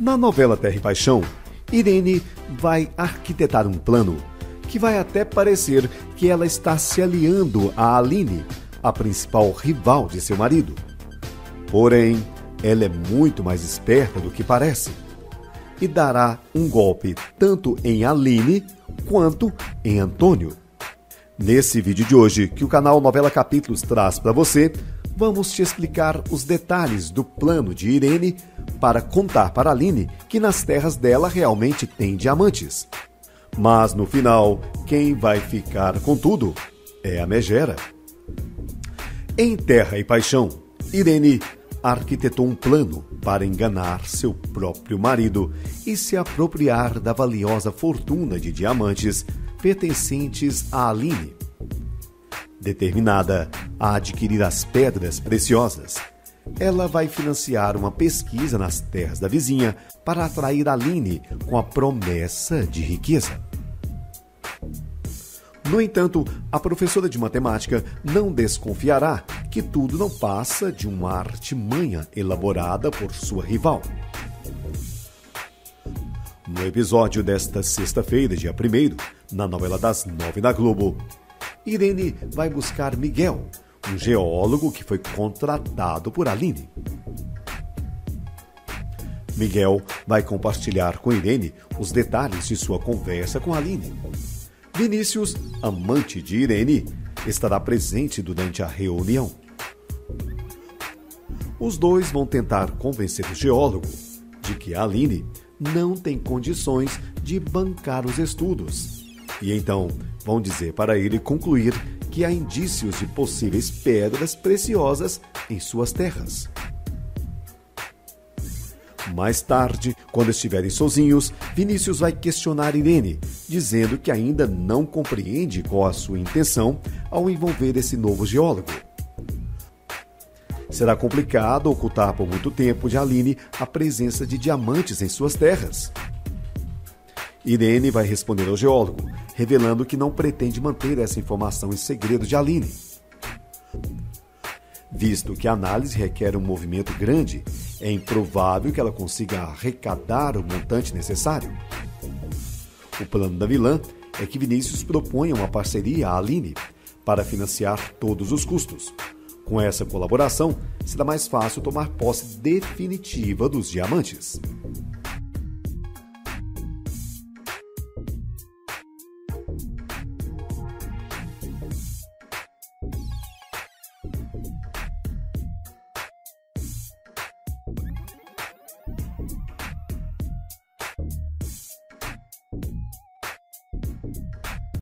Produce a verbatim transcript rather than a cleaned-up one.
Na novela Terra e Paixão, Irene vai arquitetar um plano que vai até parecer que ela está se aliando a Aline, a principal rival de seu marido. Porém, ela é muito mais esperta do que parece e dará um golpe tanto em Aline quanto em Antônio. Nesse vídeo de hoje, que o canal Novela Capítulos traz para você, vamos te explicar os detalhes do plano de Irene para contar para Aline que nas terras dela realmente tem diamantes. Mas no final, quem vai ficar com tudo é a megera. Em Terra e Paixão, Irene arquitetou um plano para enganar seu próprio marido e se apropriar da valiosa fortuna de diamantes pertencentes a Aline. Determinada a adquirir as pedras preciosas, ela vai financiar uma pesquisa nas terras da vizinha para atrair Aline com a promessa de riqueza. No entanto, a professora de matemática não desconfiará que tudo não passa de uma artimanha elaborada por sua rival. No episódio desta sexta-feira, dia primeiro, na novela das nove da Globo, Irene vai buscar Miguel, um geólogo que foi contratado por Aline. Miguel vai compartilhar com Irene os detalhes de sua conversa com Aline. Vinícius, amante de Irene, estará presente durante a reunião. Os dois vão tentar convencer o geólogo de que Aline não tem condições de bancar os estudos e então vão dizer para ele concluir que há indícios de possíveis pedras preciosas em suas terras. Mais tarde, quando estiverem sozinhos, Vinícius vai questionar Irene, dizendo que ainda não compreende qual a sua intenção ao envolver esse novo geólogo. Será complicado ocultar por muito tempo de Aline a presença de diamantes em suas terras. Irene vai responder ao geólogo, revelando que não pretende manter essa informação em segredo de Aline, visto que a análise requer um movimento grande. É improvável que ela consiga arrecadar o montante necessário. O plano da vilã é que Vinícius proponha uma parceria à Aline para financiar todos os custos. Com essa colaboração, será mais fácil tomar posse definitiva dos diamantes.